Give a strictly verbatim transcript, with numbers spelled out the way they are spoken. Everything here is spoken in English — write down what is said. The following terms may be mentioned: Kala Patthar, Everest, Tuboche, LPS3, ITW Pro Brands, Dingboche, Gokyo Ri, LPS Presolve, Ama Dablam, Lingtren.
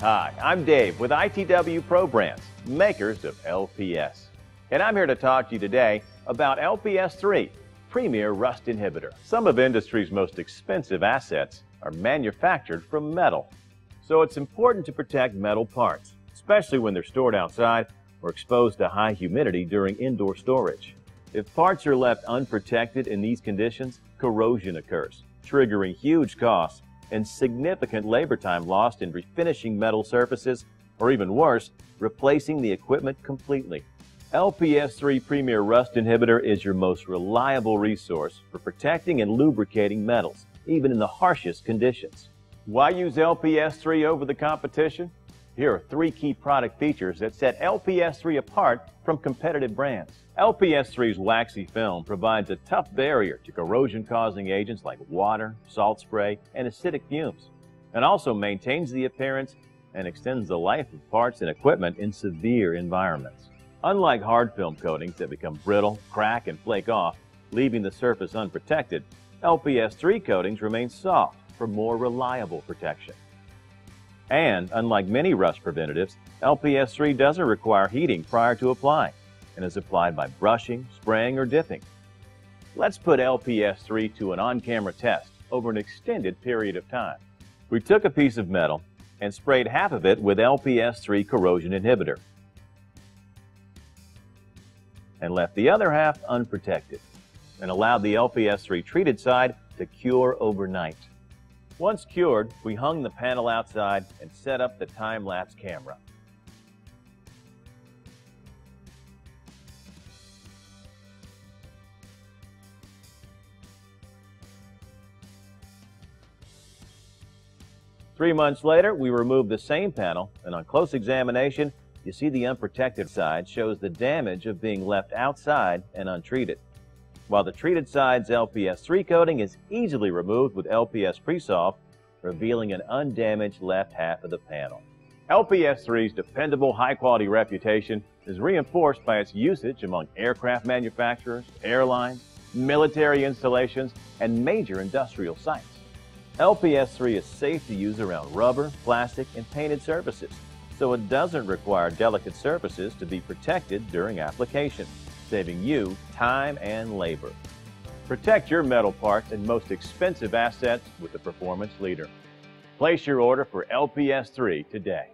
Hi, I'm Dave with I T W Pro Brands, makers of L P S. And I'm here to talk to you today about L P S three, Premier Rust Inhibitor. Some of industry's most expensive assets are manufactured from metal. So it's important to protect metal parts, especially when they're stored outside or exposed to high humidity during indoor storage. If parts are left unprotected in these conditions, corrosion occurs, triggering huge costs and significant labor time lost in refinishing metal surfaces, or even worse, replacing the equipment completely. L P S three Premier Rust Inhibitor is your most reliable resource for protecting and lubricating metals, even in the harshest conditions. Why use L P S three over the competition? Here are three key product features that set L P S three apart from competitive brands. L P S three's waxy film provides a tough barrier to corrosion-causing agents like water, salt spray, and acidic fumes, and also maintains the appearance and extends the life of parts and equipment in severe environments. Unlike hard film coatings that become brittle, crack, and flake off, leaving the surface unprotected, L P S three coatings remain soft for more reliable protection. And, unlike many rust preventatives, L P S three doesn't require heating prior to applying and is applied by brushing, spraying, or dipping. Let's put L P S three to an on-camera test over an extended period of time. We took a piece of metal and sprayed half of it with L P S three Corrosion Inhibitor and left the other half unprotected and allowed the L P S three treated side to cure overnight. Once cured, we hung the panel outside and set up the time-lapse camera. Three months later, we removed the same panel, and on close examination, you see the unprotected side shows the damage of being left outside and untreated, while the treated side's L P S three coating is easily removed with L P S Presolve, revealing an undamaged left half of the panel. L P S three's dependable, high-quality reputation is reinforced by its usage among aircraft manufacturers, airlines, military installations, and major industrial sites. L P S three is safe to use around rubber, plastic, and painted surfaces, so it doesn't require delicate surfaces to be protected during application, saving you time and labor. Protect your metal parts and most expensive assets with the performance leader. Place your order for L P S three today.